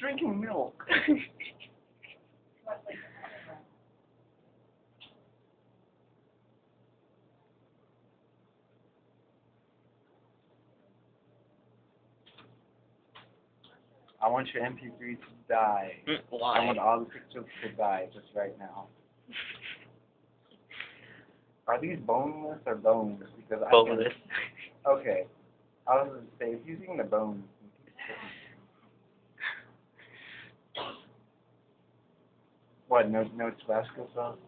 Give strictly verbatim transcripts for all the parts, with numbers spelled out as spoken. drinking milk. I want your M P three to die. Why? I want all the pictures to die just right now. Are these boneless or bones? Because boneless. I can, okay. I was going to say, if using the bones. What, no no Tabasco sauce?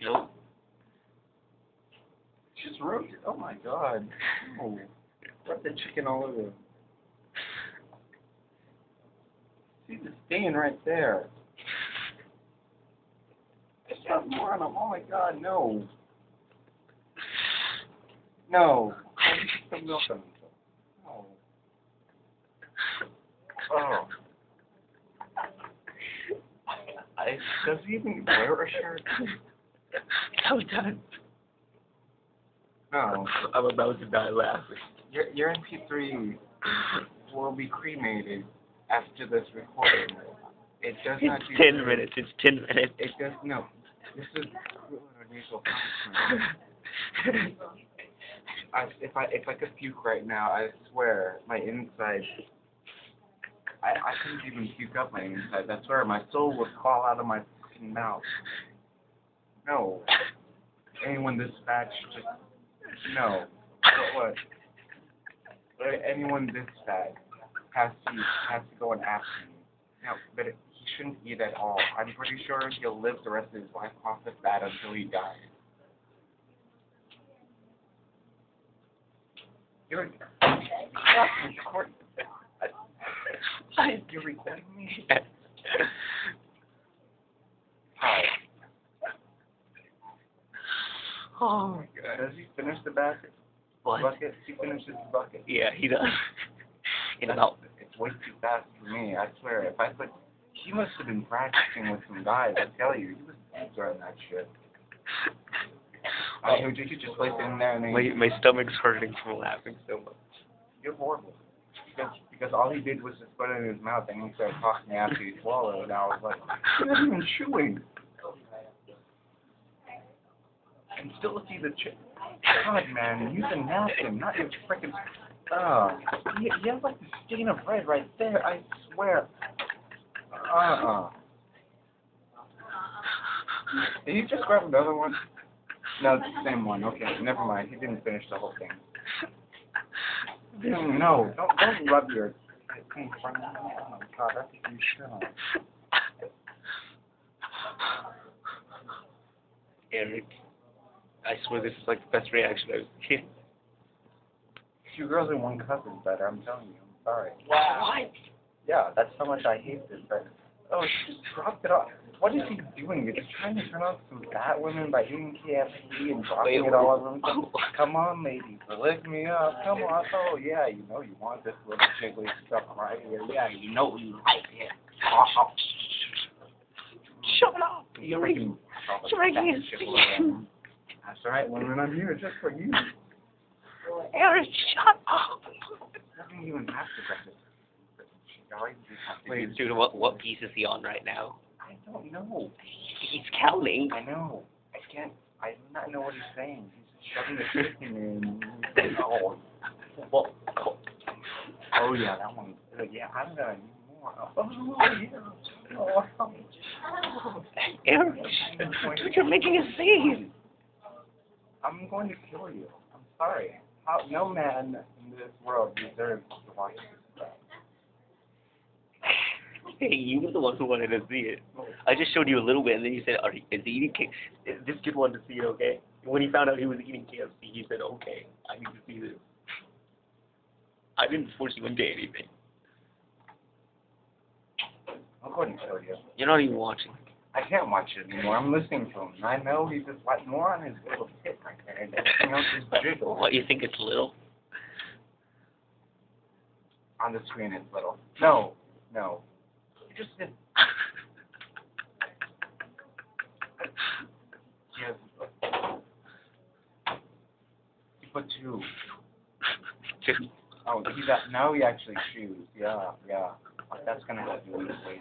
Nope. Just roasted. Oh my god. Oh. Put the chicken all over it. See the stain right there. There's got more on them. Oh my god, no. No. I need some milk on them. No. Oh. I, does he even wear a shirt? I'm done. No. I'm about to die laughing. Your, your M P three will be cremated. After this recording, it does not. It's ten minutes. It's ten minutes. It does no. This is an unusual punishment. I, if I if I could puke right now, I swear my inside. I I couldn't even puke up my inside. That's where my soul would fall out of my fucking mouth. No. Anyone this fat should just no. But what? Anyone this fat. Has to, has to go and ask me. No, but it, he shouldn't eat at all. I'm pretty sure he'll live the rest of his life off of that until he dies. You're, you're recording. You're recording me? Hi. Oh my god. Does he finish the bucket? What? Bucket? He finishes the bucket. Yeah, he does. It's, it's way too fast for me, I swear. If I put, he must have been practicing with some guys, I tell you. He was doing that shit. I mean, you could just place it in there and then... My, my stomach's hurting from laughing so much. You're horrible. Because, because all he did was just put it in his mouth and he started talking after he swallowed, and I was like, he's not even chewing. I can still see the chip. God, man, use a napkin, not your frickin'... Oh, he, he has like the stain of red right there, I swear. Uh-uh. Did he just grab another one? No, it's the same one. Okay, never mind. He didn't finish the whole thing. Dude, no, don't, don't rub your... Oh my god, that's a huge shell. Eric, I swear this is like the best reaction I've seen. Two girls in one cup is better, I'm telling you. I'm sorry. Wow. What? Yeah, that's how much I hate this, but... Oh, she just dropped it off. What is he doing? Is he trying to turn off some fat women by eating K F C and dropping it all over himself? Come on, ladies. Lick me up. Come on. Oh, yeah, you know you want this little jiggly stuff right here. Yeah, you know you like it. Oh. Shut up. You're making his skin. That's right, women. I'm here just for you. Eric, shut up! Doesn't even have to breakfast. Wait, dude, what what piece is he on right now? I don't know. He's counting. I know. I can't. I do not know what he's saying. He's shoving the chicken in. Oh. Well, oh. Oh yeah, that one. Yeah, I'm gonna need more. Oh yeah. Oh. Oh. Eric, dude, you're making a scene. I'm going to kill you. I'm sorry. How, no man in this world deserves to watch this stuff. Hey, you were the one who wanted to see it. I just showed you a little bit, and then you said, "Are he, is he eating K F C? This kid wanted to see it, okay? When he found out he was eating K F C, he said, okay, I need to see this. I didn't force you into anything. I'm going to show you. You're not even watching. I can't watch it anymore. I'm listening to him. I know he's just like more on his little tip right there. And everything else is jiggle. What, you think it's little? On the screen it's little. No. No. He just did. He has... He put two. Two? Oh, he got... No, he actually chews. Yeah, yeah. Like, that's going to help you lose weight.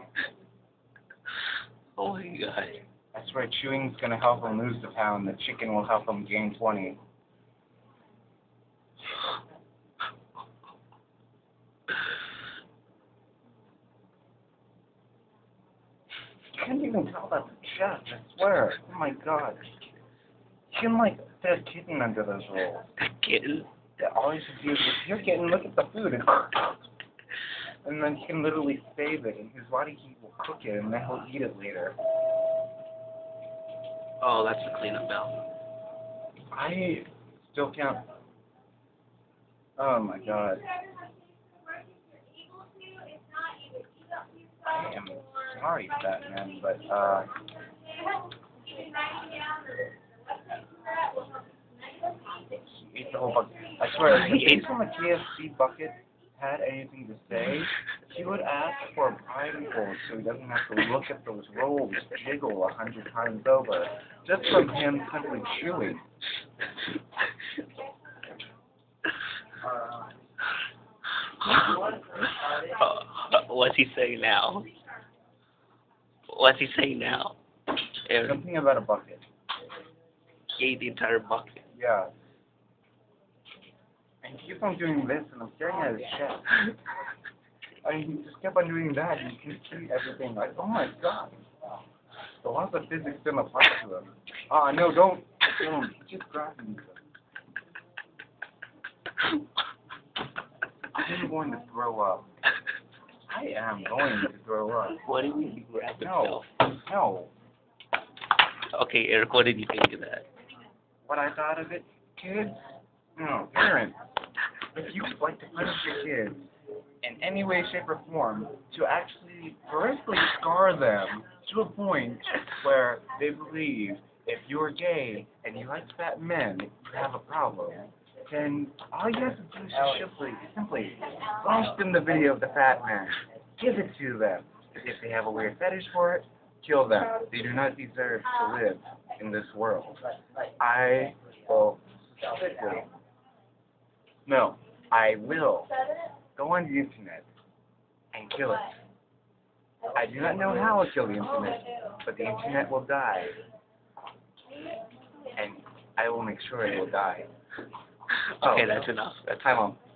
Oh, my God. That's right. Chewing's going to help him lose the pound. The chicken will help him gain twenty. You can't even tell that's a judge, I swear. Oh, my God. You can, like, dead kitten under those rolls. Kitten? That always is you're getting, look at the food. It's, and then he can literally save it, and his body heat will cook it, and then he'll eat it later. Oh, that's the cleanup bell. I still can't. Oh my God. I am sorry, Batman, but uh. He ate the whole bucket. I swear, if he ate from a K F C bucket, had anything to say, he would ask for a bride roll so he doesn't have to look at those rolls jiggle a hundred times over, just from him simply chewing. Uh, what's he saying now? What's he saying now? Eric. Something about a bucket. He ate the entire bucket. Yeah. And he keeps on doing this, and I'm staring at his chest. I mean, he just kept on doing that, and you can see everything. Like, oh my God. So why does the physics still apply to him? Ah, uh, no, don't. Don't. He's just grabbing me. I'm going to throw up. I am going to throw up. What do you mean he grabbed himself? No. Okay, Eric, what did you think of that? What I thought of it? Kids? No, parents. If you would like to punish your kids in any way, shape, or form, to actually directly scar them to a point where they believe if you're gay and you like fat men, you have a problem, then all you have to do is just simply, simply launch them the video of the fat man. Give it to them. If they have a weird fetish for it, kill them. They do not deserve to live in this world. I will sit down. No, I will go on the internet and kill it. I do not know how to kill the internet, but the internet will die. And I will make sure it will die. Okay, oh, that's enough. That's enough.